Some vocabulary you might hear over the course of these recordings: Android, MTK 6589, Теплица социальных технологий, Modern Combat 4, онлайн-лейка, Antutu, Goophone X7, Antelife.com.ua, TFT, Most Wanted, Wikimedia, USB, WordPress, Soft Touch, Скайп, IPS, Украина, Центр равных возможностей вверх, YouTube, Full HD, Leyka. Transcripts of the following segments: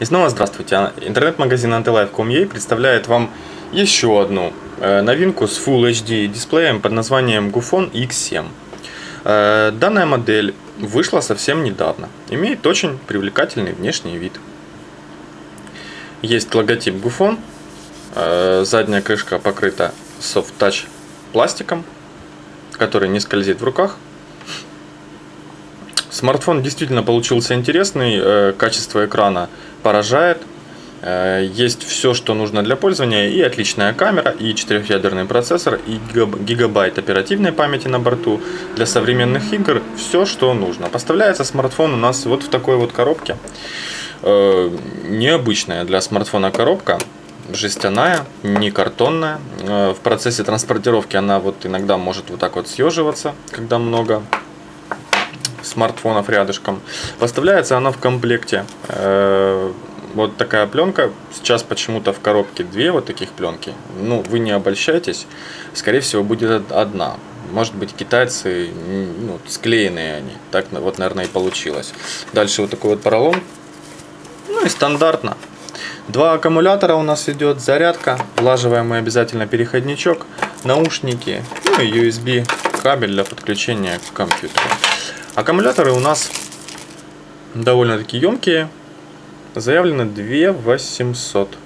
И снова здравствуйте. Интернет-магазин Antelife.com.ua представляет вам еще одну новинку с Full HD дисплеем под названием Goophone X7. Данная модель вышла совсем недавно. Имеет очень привлекательный внешний вид. Есть логотип Goophone. Задняя крышка покрыта Soft Touch пластиком, который не скользит в руках. Смартфон действительно получился интересный, качество экрана поражает, есть все, что нужно для пользования, и отличная камера, и 4-ядерный процессор, и гигабайт оперативной памяти на борту. Для современных игр все, что нужно. Поставляется смартфон у нас вот в такой вот коробке. Необычная для смартфона коробка. Жестяная, не картонная. В процессе транспортировки она вот иногда может вот так вот съеживаться, когда много смартфонов рядышком. Поставляется она в комплекте. Вот такая пленка. Сейчас почему-то в коробке две вот таких пленки. Ну, вы не обольщайтесь. Скорее всего, будет одна. Может быть, китайцы, ну, склеенные они. Так вот, наверное, и получилось. Дальше вот такой вот поролон. Ну и стандартно. Два аккумулятора у нас идет, зарядка, влаживаемый обязательно переходничок, наушники, ну и USB кабель для подключения к компьютеру. Аккумуляторы у нас довольно-таки емкие, заявлено 2800.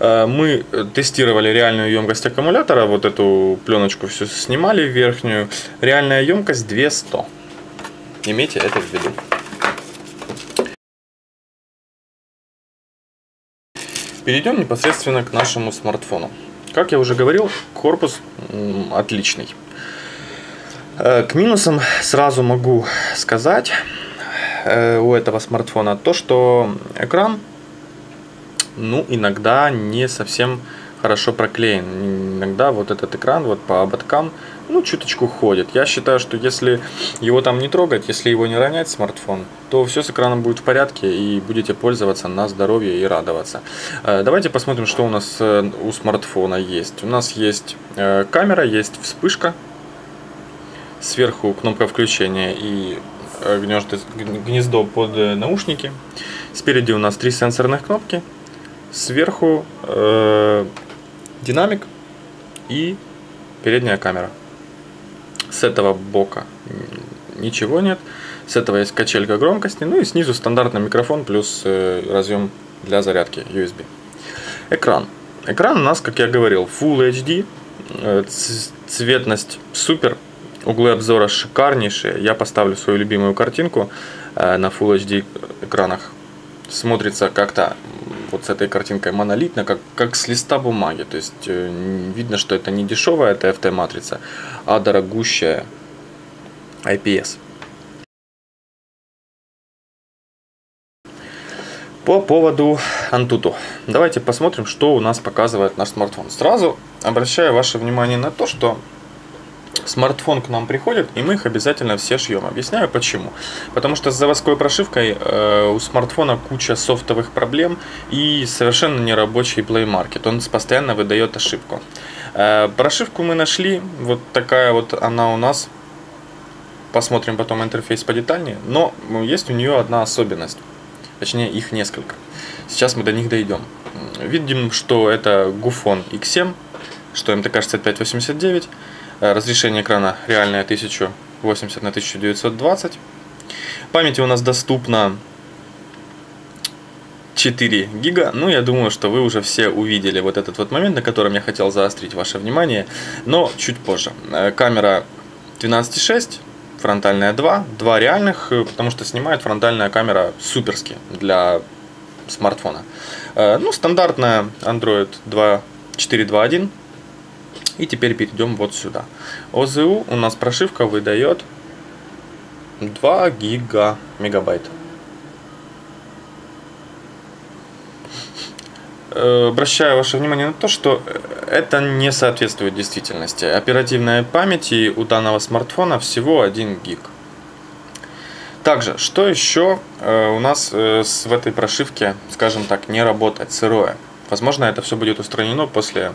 Мы тестировали реальную емкость аккумулятора, вот эту пленочку всю снимали верхнюю. Реальная емкость 2100. Имейте это в виду. Перейдем непосредственно к нашему смартфону. Как я уже говорил, корпус отличный. К минусам сразу могу сказать у этого смартфона то, что экран, ну, иногда не совсем хорошо проклеен. Иногда вот этот экран вот по ободкам, ну, чуточку ходит. Я считаю, что если его там не трогать, если его не ронять смартфон, то все с экраном будет в порядке и будете пользоваться на здоровье и радоваться. Давайте посмотрим, что у нас у смартфона есть. У нас есть камера, есть вспышка. Сверху кнопка включения и гнездо под наушники. Спереди у нас три сенсорных кнопки. Сверху динамик и передняя камера. С этого бока ничего нет. С этого есть качелька громкости. Ну и снизу стандартный микрофон плюс разъем для зарядки USB. Экран. Экран у нас, как я говорил, Full HD. Цветность супер. Углы обзора шикарнейшие. Я поставлю свою любимую картинку на Full HD экранах. Смотрится как-то вот с этой картинкой монолитно, как с листа бумаги. То есть видно, что это не дешевая TFT матрица, а дорогущая IPS. По поводу Antutu. Давайте посмотрим, что у нас показывает наш смартфон. Сразу обращаю ваше внимание на то, что смартфон к нам приходит, и мы их обязательно все шьем. Объясняю почему. Потому что с заводской прошивкой у смартфона куча софтовых проблем и совершенно нерабочий Play Market. Он постоянно выдает ошибку. Прошивку мы нашли. Вот такая вот она у нас. Посмотрим потом интерфейс подетальнее. Но есть у нее одна особенность. Точнее, их несколько. Сейчас мы до них дойдем. Видим, что это Goophone X7, что MTK 6589. Разрешение экрана реальное 1080 на 1920. Памяти у нас доступно 4 гига. Ну, я думаю, что вы уже все увидели вот этот вот момент, на котором я хотел заострить ваше внимание, но чуть позже. Камера 12.6, фронтальная 2. Два реальных, потому что снимает фронтальная камера суперски для смартфона. Ну, стандартная Android 4.2.1. И теперь перейдем вот сюда. ОЗУ у нас прошивка выдает 2 гига мегабайт. Обращаю ваше внимание на то, что это не соответствует действительности. Оперативной памяти у данного смартфона всего 1 гиг. Также, что еще у нас в этой прошивке, скажем так, не работает, сырое. Возможно, это все будет устранено после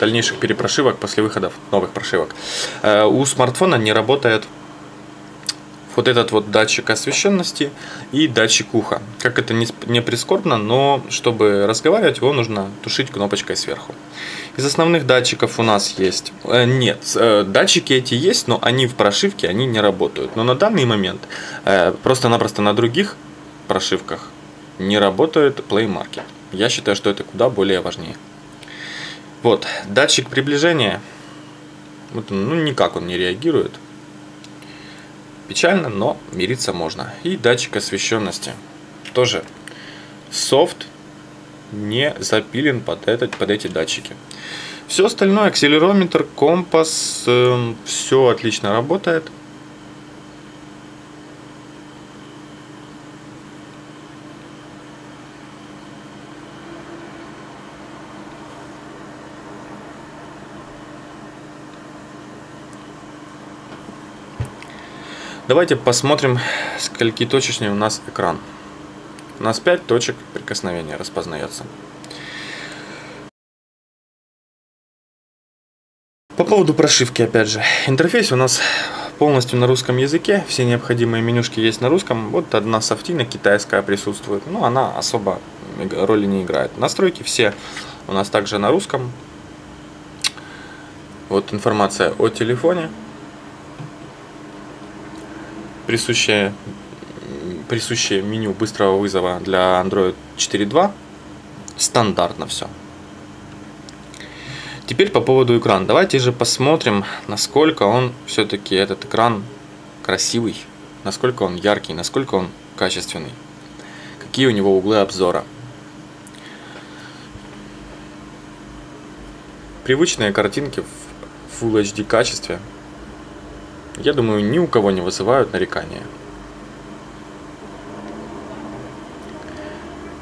дальнейших перепрошивок, после выходов новых прошивок. У смартфона не работает вот этот вот датчик освещенности и датчик уха. Как это не прискорбно, но чтобы разговаривать, его нужно тушить кнопочкой сверху. Из основных датчиков у нас есть... датчики эти есть, но они в прошивке, они не работают. Но на данный момент просто-напросто на других прошивках не работает Play Market. Я считаю, что это куда более важнее. Вот, датчик приближения. Вот, ну, никак он не реагирует. Печально, но мириться можно. И датчик освещенности. Тоже софт не запилен под эти датчики. Все остальное, акселерометр, компас, все отлично работает. Давайте посмотрим, скольки точечный у нас экран. У нас 5 точек прикосновения распознается. По поводу прошивки, опять же. Интерфейс у нас полностью на русском языке. Все необходимые менюшки есть на русском. Вот одна софтина китайская присутствует, но она особо роли не играет. Настройки все у нас также на русском. Вот информация о телефоне, присущее меню быстрого вызова для Android 4.2. Стандартно все. Теперь по поводу экрана. Давайте же посмотрим, насколько он все-таки, этот экран, красивый, насколько он яркий, насколько он качественный, какие у него углы обзора. Привычные картинки в Full HD качестве, я думаю, ни у кого не вызывают нарекания.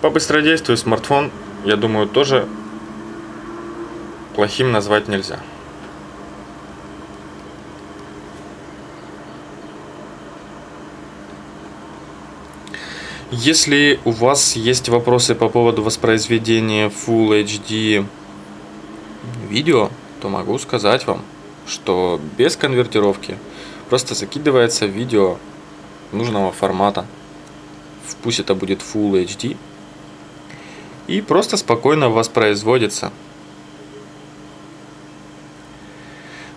По быстродействию смартфон, я думаю, тоже плохим назвать нельзя. Если у вас есть вопросы по поводу воспроизведения Full HD видео, то могу сказать вам, что без конвертировки просто закидывается видео нужного формата, пусть это будет Full HD, и просто спокойно воспроизводится.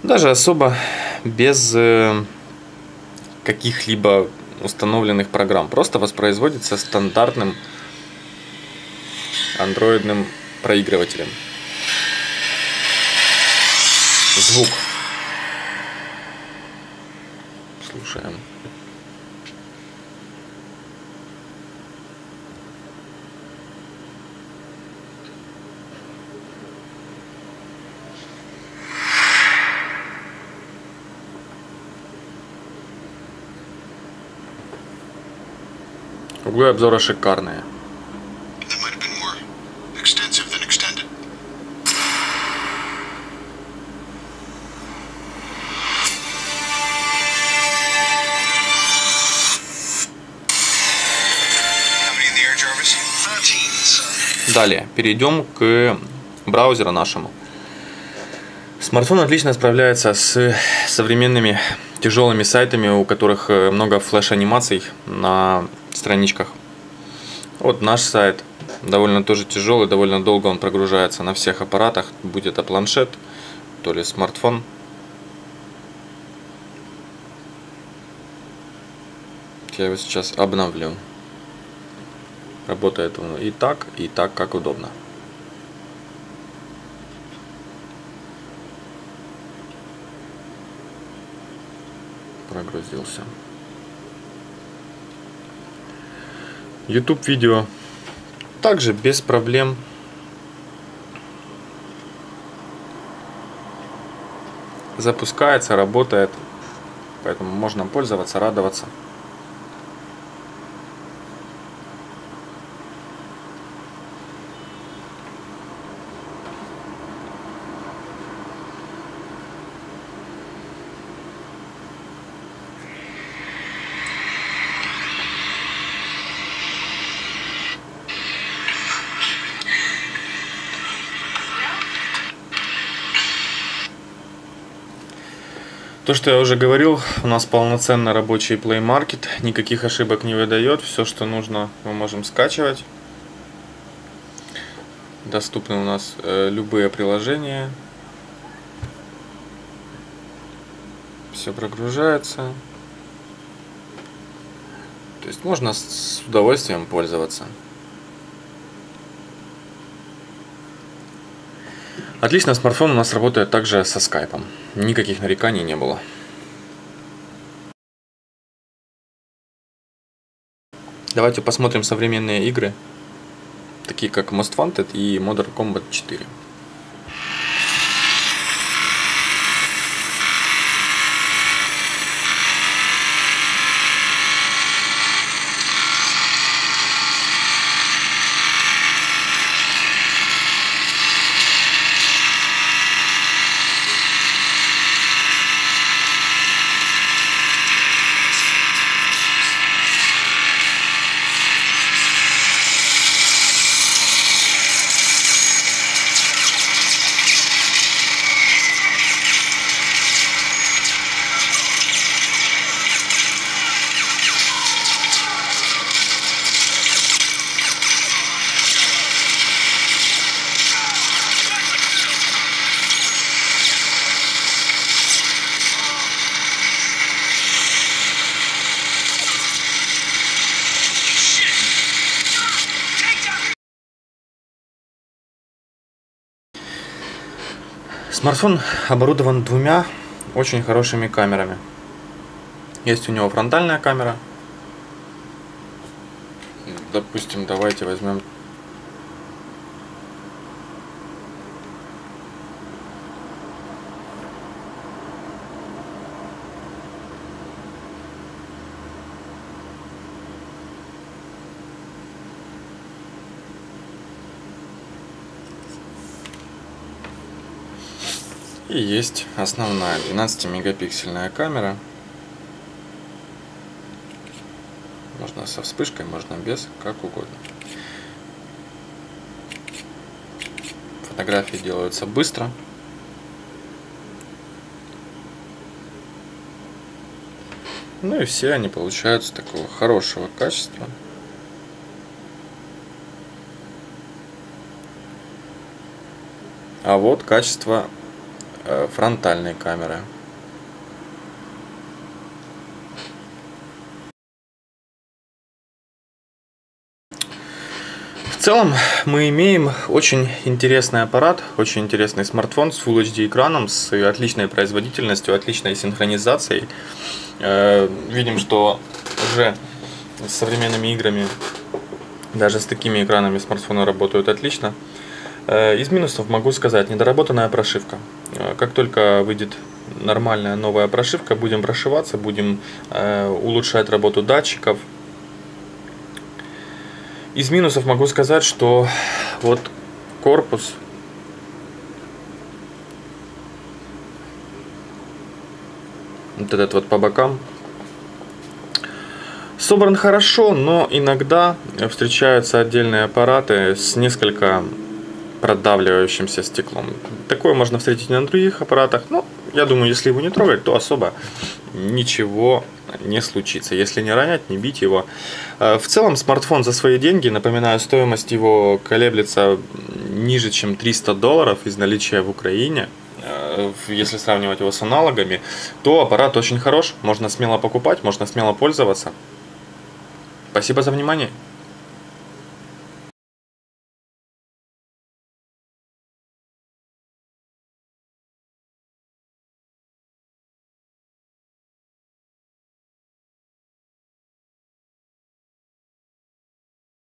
Даже особо без каких-либо установленных программ. Просто воспроизводится стандартным андроидным проигрывателем. Звук. Слушаем. Углы обзора шикарные. Далее перейдем к браузеру нашему. Смартфон отлично справляется с современными тяжелыми сайтами, у которых много флеш-анимаций на страничках. Вот наш сайт довольно тоже тяжелый, довольно долго он прогружается на всех аппаратах, будь это планшет, то ли смартфон. Я его сейчас обновлю. Работает он и так, как удобно. Прогрузился. YouTube видео также без проблем. Запускается, работает. Поэтому можно пользоваться, радоваться. То, что я уже говорил, у нас полноценно рабочий Play Market, никаких ошибок не выдает, все, что нужно, мы можем скачивать. Доступны у нас любые приложения. Все прогружается. То есть можно с удовольствием пользоваться. Отлично, смартфон у нас работает также со скайпом. Никаких нареканий не было. Давайте посмотрим современные игры, такие как Most Wanted и Modern Combat 4. Смартфон оборудован двумя очень хорошими камерами. Есть у него фронтальная камера. Допустим, давайте возьмем и есть основная 12-мегапиксельная камера. Можно со вспышкой, можно без, как угодно. Фотографии делаются быстро. Ну и все они получаются такого хорошего качества. А вот качество фронтальной камеры. В целом мы имеем очень интересный аппарат, очень интересный смартфон с Full HD экраном, с отличной производительностью, отличной синхронизацией. Видим, что уже с современными играми, даже с такими экранами, смартфоны работают отлично. Из минусов могу сказать: недоработанная прошивка. Как только выйдет нормальная новая прошивка, будем прошиваться, будем улучшать работу датчиков. Из минусов могу сказать, что вот корпус вот этот вот по бокам собран хорошо, но иногда встречаются отдельные аппараты с несколько продавливающимся стеклом. Такое можно встретить на других аппаратах, но я думаю, если его не трогать, то особо ничего не случится. Если не ронять, не бить его. В целом смартфон за свои деньги, напоминаю, стоимость его колеблется ниже, чем $300 из наличия в Украине. Если сравнивать его с аналогами, то аппарат очень хорош, можно смело покупать, можно смело пользоваться. Спасибо за внимание.